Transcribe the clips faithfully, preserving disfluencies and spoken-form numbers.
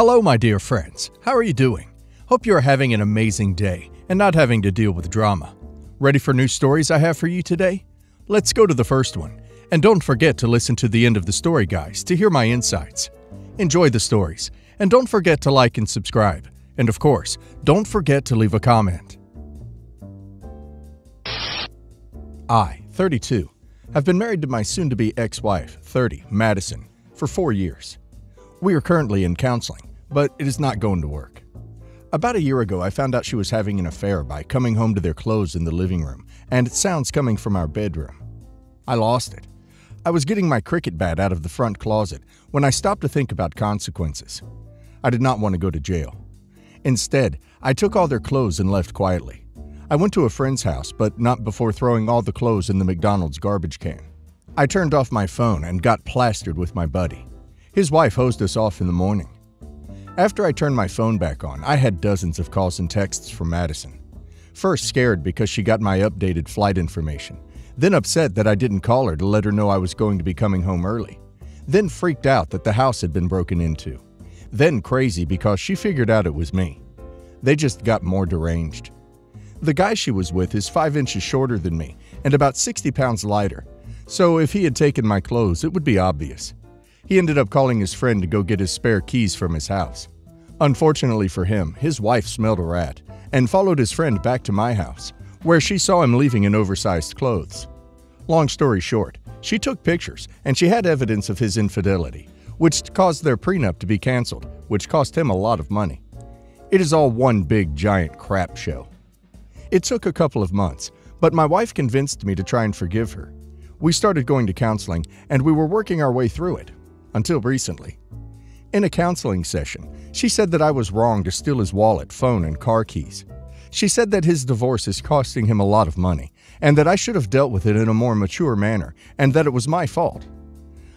Hello, my dear friends. How are you doing? Hope you are having an amazing day and not having to deal with drama. Ready for new stories I have for you today? Let's go to the first one. And don't forget to listen to the end of the story, guys, to hear my insights. Enjoy the stories, and don't forget to like and subscribe. And of course, don't forget to leave a comment. I, thirty-two, have been married to my soon-to-be ex-wife, thirty, Madison, for four years. We are currently in counseling, but it is not going to work. About a year ago, I found out she was having an affair by coming home to their clothes in the living room and sounds coming from our bedroom. I lost it. I was getting my cricket bat out of the front closet when I stopped to think about consequences. I did not want to go to jail. Instead, I took all their clothes and left quietly. I went to a friend's house, but not before throwing all the clothes in the McDonald's garbage can. I turned off my phone and got plastered with my buddy. His wife hosed us off in the morning. After I turned my phone back on, I had dozens of calls and texts from Madison. First scared because she got my updated flight information. Then upset that I didn't call her to let her know I was going to be coming home early. Then freaked out that the house had been broken into. Then crazy because she figured out it was me. They just got more deranged. The guy she was with is five inches shorter than me and about sixty pounds lighter, so if he had taken my clothes, it would be obvious. He ended up calling his friend to go get his spare keys from his house. Unfortunately for him, his wife smelled a rat and followed his friend back to my house, where she saw him leaving in oversized clothes. Long story short, she took pictures and she had evidence of his infidelity, which caused their prenup to be canceled, which cost him a lot of money. It is all one big giant crap show. It took a couple of months, but my wife convinced me to try and forgive her. We started going to counseling and we were working our way through it, until recently. In a counseling session, she said that I was wrong to steal his wallet, phone, and car keys. She said that his divorce is costing him a lot of money and that I should have dealt with it in a more mature manner and that it was my fault.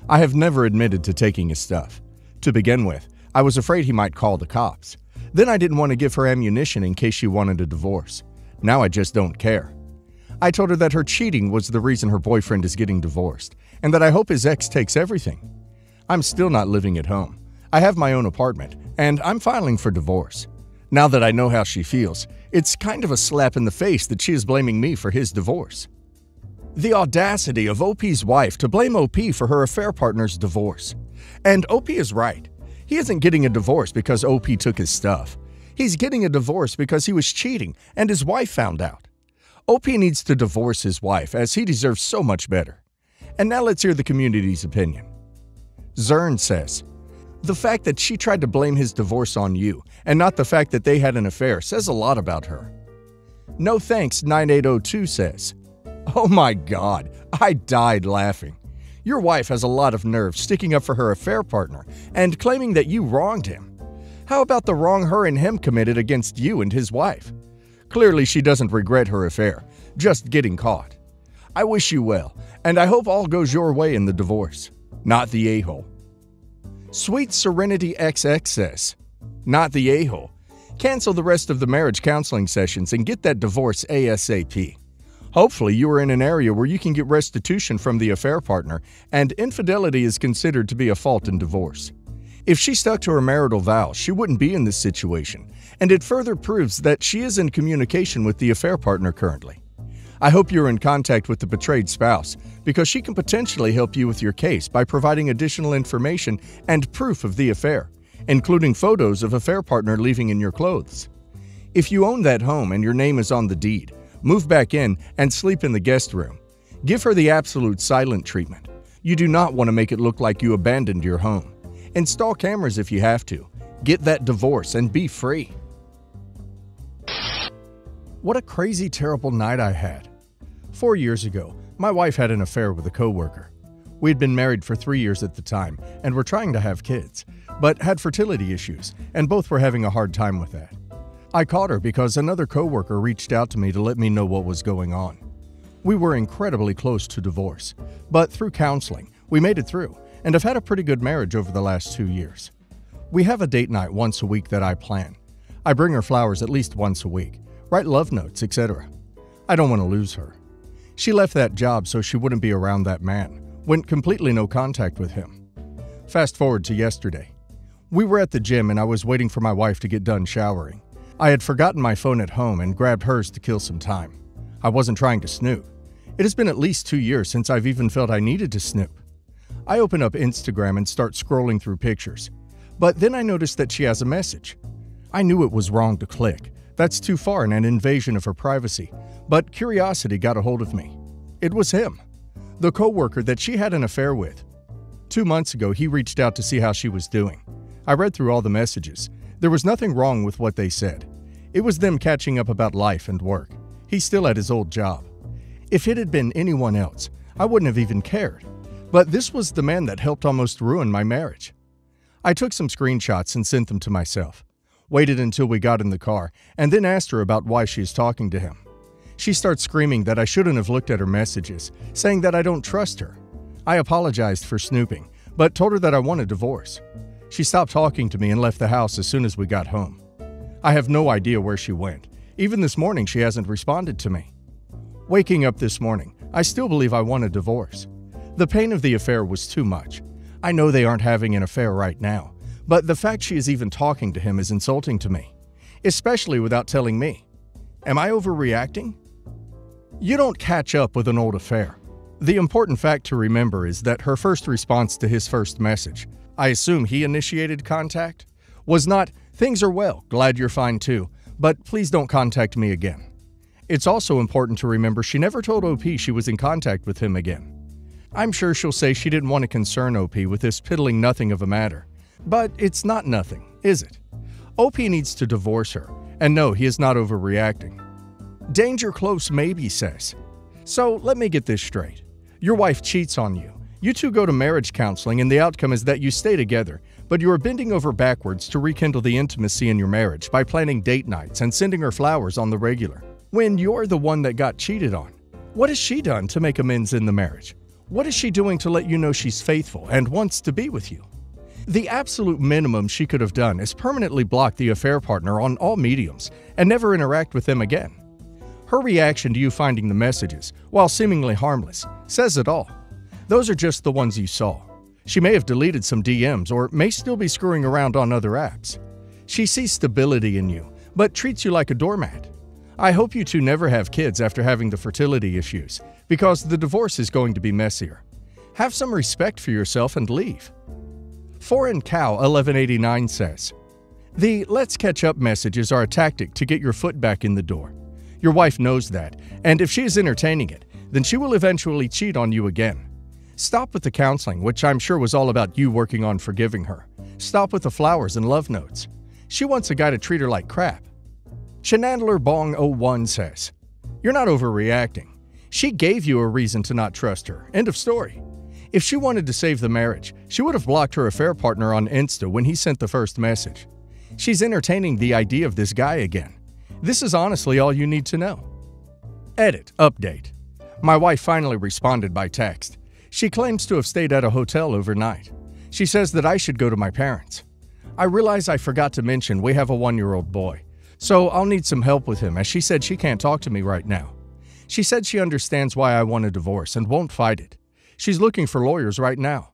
I have never admitted to taking his stuff. To begin with, I was afraid he might call the cops. Then I didn't want to give her ammunition in case she wanted a divorce. Now I just don't care. I told her that her cheating was the reason her boyfriend is getting divorced and that I hope his ex takes everything. I'm still not living at home. I have my own apartment and I'm filing for divorce. Now that I know how she feels, it's kind of a slap in the face that she is blaming me for his divorce. The audacity of O P's wife to blame O P for her affair partner's divorce. And O P is right. He isn't getting a divorce because O P took his stuff. He's getting a divorce because he was cheating and his wife found out. O P needs to divorce his wife as he deserves so much better. And now let's hear the community's opinion. Zern says, "The fact that she tried to blame his divorce on you and not the fact that they had an affair says a lot about her." No Thanks nine eight zero two says, "Oh my God, I died laughing. Your wife has a lot of nerve sticking up for her affair partner and claiming that you wronged him. How about the wrong her and him committed against you and his wife? Clearly she doesn't regret her affair, just getting caught. I wish you well, and I hope all goes your way in the divorce. Not the a-hole." Sweet Serenity X X says, "Not the a-hole. Cancel the rest of the marriage counseling sessions and get that divorce ASAP. Hopefully you are in an area where you can get restitution from the affair partner and infidelity is considered to be a fault in divorce. If she stuck to her marital vows, she wouldn't be in this situation, and it further proves that she is in communication with the affair partner currently. I hope you're in contact with the betrayed spouse because she can potentially help you with your case by providing additional information and proof of the affair, including photos of affair partner leaving in your clothes. If you own that home and your name is on the deed, move back in and sleep in the guest room. Give her the absolute silent treatment. You do not want to make it look like you abandoned your home. Install cameras if you have to. Get that divorce and be free." What a crazy, terrible night I had. Four years ago, my wife had an affair with a coworker. We had been married for three years at the time and were trying to have kids, but had fertility issues, and both were having a hard time with that. I caught her because another coworker reached out to me to let me know what was going on. We were incredibly close to divorce, but through counseling, we made it through and have had a pretty good marriage over the last two years. We have a date night once a week that I plan. I bring her flowers at least once a week, write love notes, et cetera. I don't want to lose her. She left that job so she wouldn't be around that man, went completely no contact with him. Fast forward to yesterday. We were at the gym and I was waiting for my wife to get done showering. I had forgotten my phone at home and grabbed hers to kill some time. I wasn't trying to snoop. It has been at least two years since I've even felt I needed to snoop. I open up Instagram and start scrolling through pictures. But then I noticed that she has a message. I knew it was wrong to click. That's too far and an invasion of her privacy. But curiosity got a hold of me. It was him, the coworker that she had an affair with. Two months ago, he reached out to see how she was doing. I read through all the messages. There was nothing wrong with what they said. It was them catching up about life and work. He's still at his old job. If it had been anyone else, I wouldn't have even cared. But this was the man that helped almost ruin my marriage. I took some screenshots and sent them to myself, waited until we got in the car, and then asked her about why she is talking to him. She starts screaming that I shouldn't have looked at her messages, saying that I don't trust her. I apologized for snooping, but told her that I want a divorce. She stopped talking to me and left the house as soon as we got home. I have no idea where she went. Even this morning, she hasn't responded to me. Waking up this morning, I still believe I want a divorce. The pain of the affair was too much. I know they aren't having an affair right now, but the fact she is even talking to him is insulting to me, especially without telling me. Am I overreacting? You don't catch up with an old affair. The important fact to remember is that her first response to his first message, I assume he initiated contact, was not, "Things are well, glad you're fine too, but please don't contact me again." It's also important to remember she never told O P she was in contact with him again. I'm sure she'll say she didn't want to concern O P with this piddling nothing of a matter. But it's not nothing, is it? O P needs to divorce her, and no, he is not overreacting. Danger Close maybe says, so let me get this straight. Your wife cheats on you. You two go to marriage counseling and the outcome is that you stay together, but you are bending over backwards to rekindle the intimacy in your marriage by planning date nights and sending her flowers on the regular, when you're the one that got cheated on. What has she done to make amends in the marriage? What is she doing to let you know she's faithful and wants to be with you? The absolute minimum she could have done is permanently block the affair partner on all mediums and never interact with them again. Her reaction to you finding the messages, while seemingly harmless, says it all. Those are just the ones you saw. She may have deleted some D Ms or may still be screwing around on other apps. She sees stability in you, but treats you like a doormat. I hope you two never have kids after having the fertility issues, because the divorce is going to be messier. Have some respect for yourself and leave. Foreign Cow eleven eighty-nine says, the let's catch up messages are a tactic to get your foot back in the door. Your wife knows that, and if she is entertaining it, then she will eventually cheat on you again. Stop with the counseling, which I'm sure was all about you working on forgiving her. Stop with the flowers and love notes. She wants a guy to treat her like crap. Chenandler Bong oh one says, you're not overreacting. She gave you a reason to not trust her. End of story. If she wanted to save the marriage, she would have blocked her affair partner on Insta when he sent the first message. She's entertaining the idea of this guy again. This is honestly all you need to know. Edit. Update. My wife finally responded by text. She claims to have stayed at a hotel overnight. She says that I should go to my parents. I realize I forgot to mention we have a one-year-old boy, so I'll need some help with him as she said she can't talk to me right now. She said she understands why I want a divorce and won't fight it. She's looking for lawyers right now.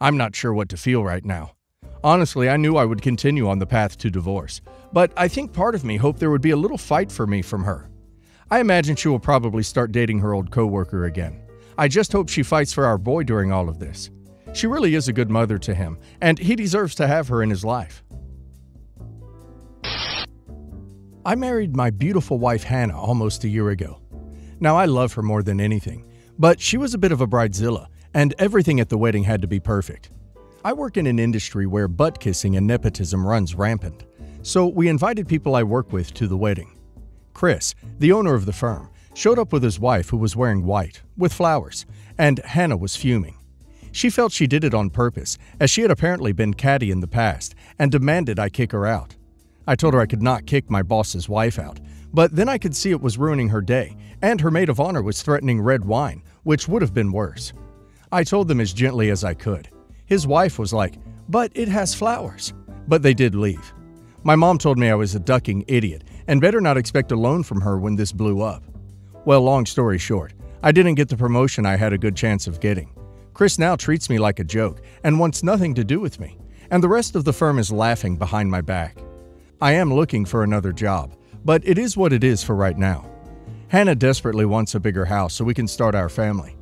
I'm not sure what to feel right now. Honestly, I knew I would continue on the path to divorce, but I think part of me hoped there would be a little fight for me from her. I imagine she will probably start dating her old coworker again. I just hope she fights for our boy during all of this. She really is a good mother to him, and he deserves to have her in his life. I married my beautiful wife Hannah almost a year ago. Now, I love her more than anything, but she was a bit of a bridezilla, and everything at the wedding had to be perfect. I work in an industry where butt-kissing and nepotism runs rampant, so we invited people I work with to the wedding. Chris, the owner of the firm, showed up with his wife who was wearing white, with flowers, and Hannah was fuming. She felt she did it on purpose, as she had apparently been catty in the past, and demanded I kick her out. I told her I could not kick my boss's wife out, but then I could see it was ruining her day, and her maid of honor was threatening red wine, which would have been worse. I told them as gently as I could. His wife was like, "But it has flowers." But they did leave. My mom told me I was a ducking idiot and better not expect a loan from her when this blew up. Well, long story short, I didn't get the promotion I had a good chance of getting. Chris now treats me like a joke and wants nothing to do with me, and the rest of the firm is laughing behind my back. I am looking for another job, but it is what it is for right now. Hannah desperately wants a bigger house so we can start our family.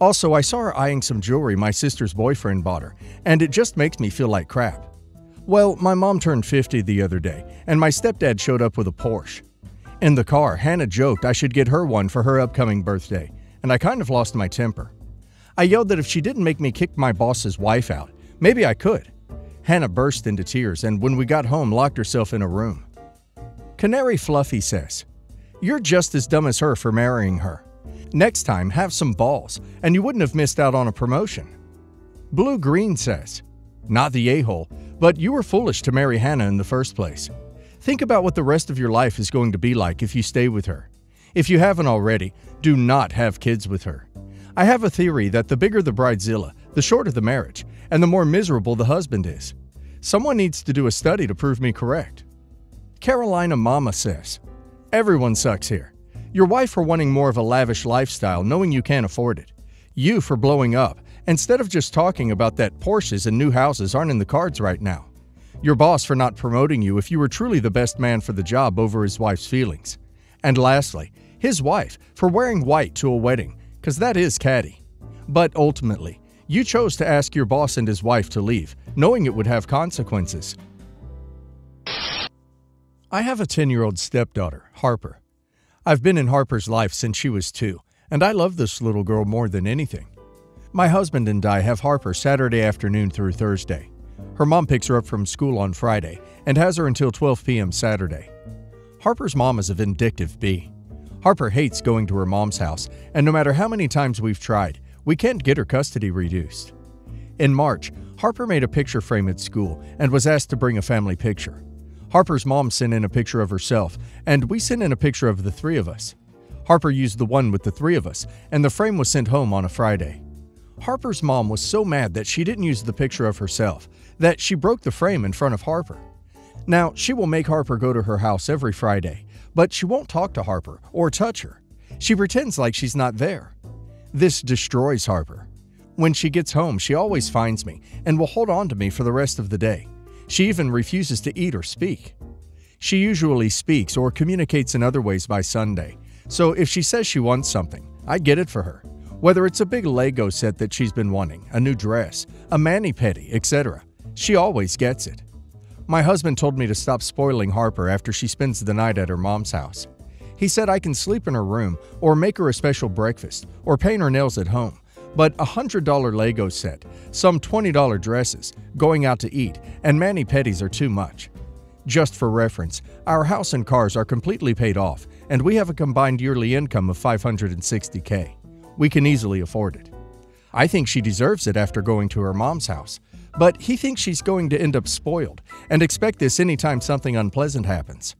Also, I saw her eyeing some jewelry my sister's boyfriend bought her, and it just makes me feel like crap. Well, my mom turned fifty the other day, and my stepdad showed up with a Porsche. In the car, Hannah joked I should get her one for her upcoming birthday, and I kind of lost my temper. I yelled that if she didn't make me kick my boss's wife out, maybe I could. Hannah burst into tears and when we got home locked herself in a room. Canary Fluffy says, "You're just as dumb as her for marrying her. Next time, have some balls, and you wouldn't have missed out on a promotion." Blue Green says, "Not the a-hole, but you were foolish to marry Hannah in the first place. Think about what the rest of your life is going to be like if you stay with her. If you haven't already, do not have kids with her. I have a theory that the bigger the bridezilla, the shorter the marriage, and the more miserable the husband is. Someone needs to do a study to prove me correct." Carolina Mama says, "Everyone sucks here. Your wife for wanting more of a lavish lifestyle knowing you can't afford it. You for blowing up instead of just talking about that Porsches and new houses aren't in the cards right now. Your boss for not promoting you if you were truly the best man for the job over his wife's feelings. And lastly, his wife for wearing white to a wedding, because that is catty. But ultimately, you chose to ask your boss and his wife to leave, knowing it would have consequences." I have a ten-year-old stepdaughter, Harper. I've been in Harper's life since she was two, and I love this little girl more than anything. My husband and I have Harper Saturday afternoon through Thursday. Her mom picks her up from school on Friday and has her until twelve p m Saturday. Harper's mom is a vindictive bee. Harper hates going to her mom's house, and no matter how many times we've tried, we can't get her custody reduced. In March, Harper made a picture frame at school and was asked to bring a family picture. Harper's mom sent in a picture of herself, and we sent in a picture of the three of us. Harper used the one with the three of us, and the frame was sent home on a Friday. Harper's mom was so mad that she didn't use the picture of herself that she broke the frame in front of Harper. Now, she will make Harper go to her house every Friday, but she won't talk to Harper or touch her. She pretends like she's not there. This destroys Harper. When she gets home, she always finds me and will hold on to me for the rest of the day. She even refuses to eat or speak. She usually speaks or communicates in other ways by Sunday, so if she says she wants something, I get it for her. Whether it's a big Lego set that she's been wanting, a new dress, a mani-pedi, et cetera, she always gets it. My husband told me to stop spoiling Harper after she spends the night at her mom's house. He said I can sleep in her room or make her a special breakfast or paint her nails at home, but a one hundred dollar Lego set, some twenty dollar dresses, going out to eat, and mani-pedis are too much. Just for reference, our house and cars are completely paid off, and we have a combined yearly income of five hundred sixty K. We can easily afford it. I think she deserves it after going to her mom's house, but he thinks she's going to end up spoiled and expect this anytime something unpleasant happens.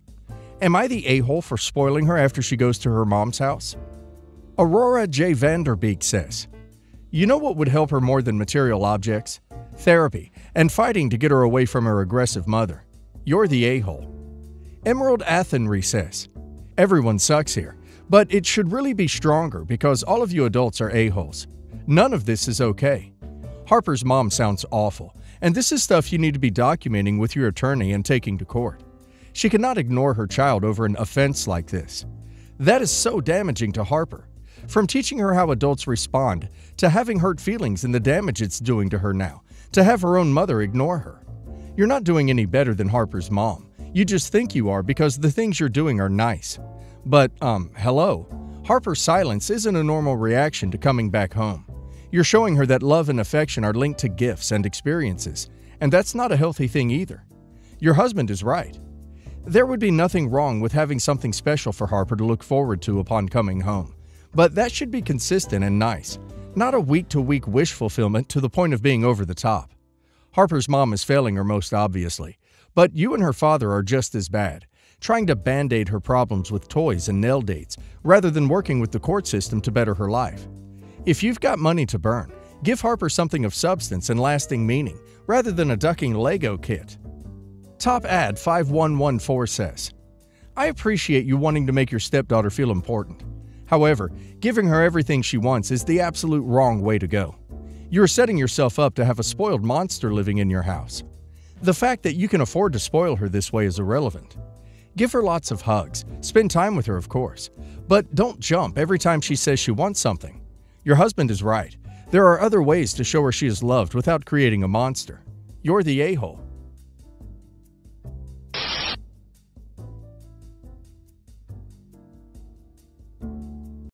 Am I the a-hole for spoiling her after she goes to her mom's house? Aurora J. Vanderbeek says, "You know what would help her more than material objects? Therapy and fighting to get her away from her aggressive mother. You're the a-hole." Emerald Athenry says, "Everyone sucks here. But it should really be stronger because all of you adults are a-holes. None of this is okay. Harper's mom sounds awful, and this is stuff you need to be documenting with your attorney and taking to court. She cannot ignore her child over an offense like this. That is so damaging to Harper, from teaching her how adults respond, to having hurt feelings and the damage it's doing to her now, to have her own mother ignore her. You're not doing any better than Harper's mom. You just think you are because the things you're doing are nice. But, um, hello, Harper's silence isn't a normal reaction to coming back home. You're showing her that love and affection are linked to gifts and experiences, and that's not a healthy thing either. Your husband is right. There would be nothing wrong with having something special for Harper to look forward to upon coming home, but that should be consistent and nice, not a week-to-week wish fulfillment to the point of being over the top. Harper's mom is failing her most obviously, but you and her father are just as bad, trying to band-aid her problems with toys and nail dates rather than working with the court system to better her life. If you've got money to burn, give Harper something of substance and lasting meaning rather than a ducking Lego kit." Top Ad five one one four says, "I appreciate you wanting to make your stepdaughter feel important. However, giving her everything she wants is the absolute wrong way to go. You're setting yourself up to have a spoiled monster living in your house. The fact that you can afford to spoil her this way is irrelevant. Give her lots of hugs, spend time with her of course, but don't jump every time she says she wants something. Your husband is right. There are other ways to show her she is loved without creating a monster. You're the a-hole.